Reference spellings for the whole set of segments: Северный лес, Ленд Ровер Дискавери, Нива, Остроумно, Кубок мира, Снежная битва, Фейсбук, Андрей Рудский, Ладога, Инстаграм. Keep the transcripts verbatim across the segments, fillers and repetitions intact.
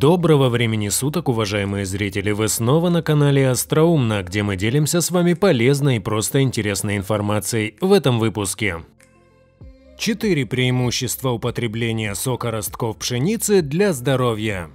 Доброго времени суток, уважаемые зрители! Вы снова на канале Остроумно, где мы делимся с вами полезной и просто интересной информацией. В этом выпуске четыре преимущества употребления сока ростков пшеницы для здоровья.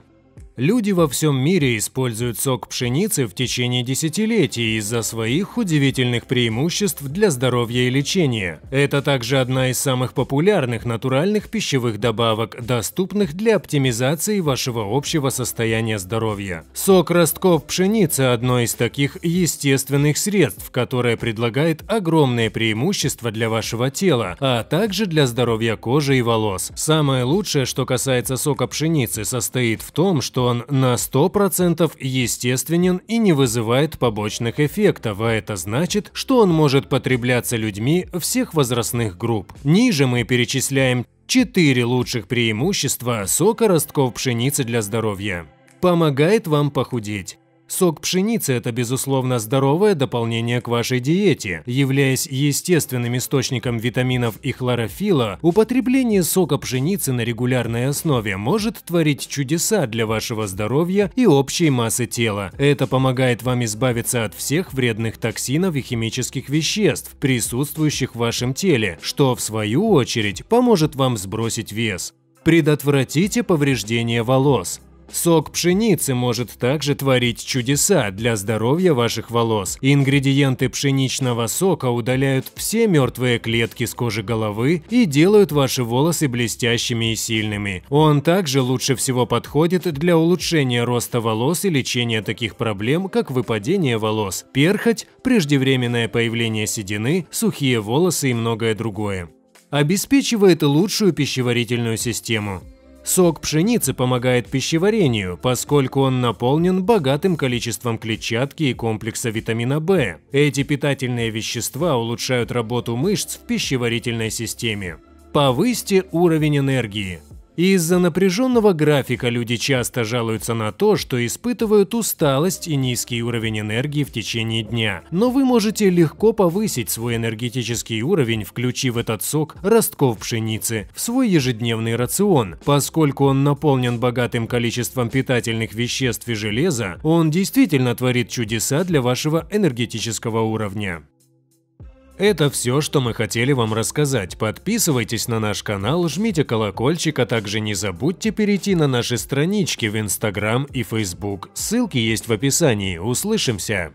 Люди во всем мире используют сок пшеницы в течение десятилетий из-за своих удивительных преимуществ для здоровья и лечения. Это также одна из самых популярных натуральных пищевых добавок, доступных для оптимизации вашего общего состояния здоровья. Сок ростков пшеницы – одно из таких естественных средств, которое предлагает огромные преимущества для вашего тела, а также для здоровья кожи и волос. Самое лучшее, что касается сока пшеницы, состоит в том, что он на сто процентов естественен и не вызывает побочных эффектов, а это значит, что он может потребляться людьми всех возрастных групп. Ниже мы перечисляем четыре лучших преимущества сока ростков пшеницы для здоровья. Помогает вам похудеть. Сок пшеницы – это, безусловно, здоровое дополнение к вашей диете. Являясь естественным источником витаминов и хлорофилла, употребление сока пшеницы на регулярной основе может творить чудеса для вашего здоровья и общей массы тела. Это помогает вам избавиться от всех вредных токсинов и химических веществ, присутствующих в вашем теле, что, в свою очередь, поможет вам сбросить вес. Предотвратите повреждение волос. Сок пшеницы может также творить чудеса для здоровья ваших волос. Ингредиенты пшеничного сока удаляют все мертвые клетки с кожи головы и делают ваши волосы блестящими и сильными. Он также лучше всего подходит для улучшения роста волос и лечения таких проблем, как выпадение волос, перхоть, преждевременное появление седины, сухие волосы и многое другое. Обеспечивает лучшую пищеварительную систему. Сок пшеницы помогает пищеварению, поскольку он наполнен богатым количеством клетчатки и комплекса витамина В. Эти питательные вещества улучшают работу мышц в пищеварительной системе. Повысьте уровень энергии. Из-за напряженного графика люди часто жалуются на то, что испытывают усталость и низкий уровень энергии в течение дня. Но вы можете легко повысить свой энергетический уровень, включив этот сок ростков пшеницы в свой ежедневный рацион. Поскольку он наполнен богатым количеством питательных веществ и железа, он действительно творит чудеса для вашего энергетического уровня. Это все, что мы хотели вам рассказать. Подписывайтесь на наш канал, жмите колокольчик, а также не забудьте перейти на наши странички в Инстаграм и Фейсбук. Ссылки есть в описании. Услышимся!